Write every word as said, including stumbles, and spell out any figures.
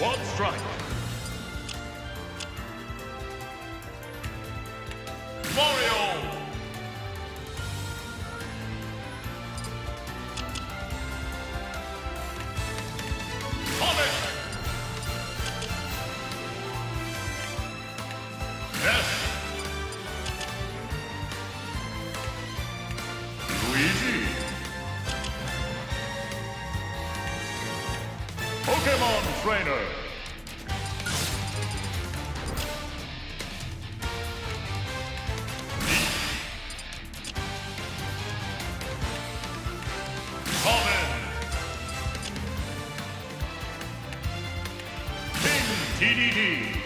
One strike. Mario. Sonic. Yes. Luigi. Pokemon Trainer. D D D.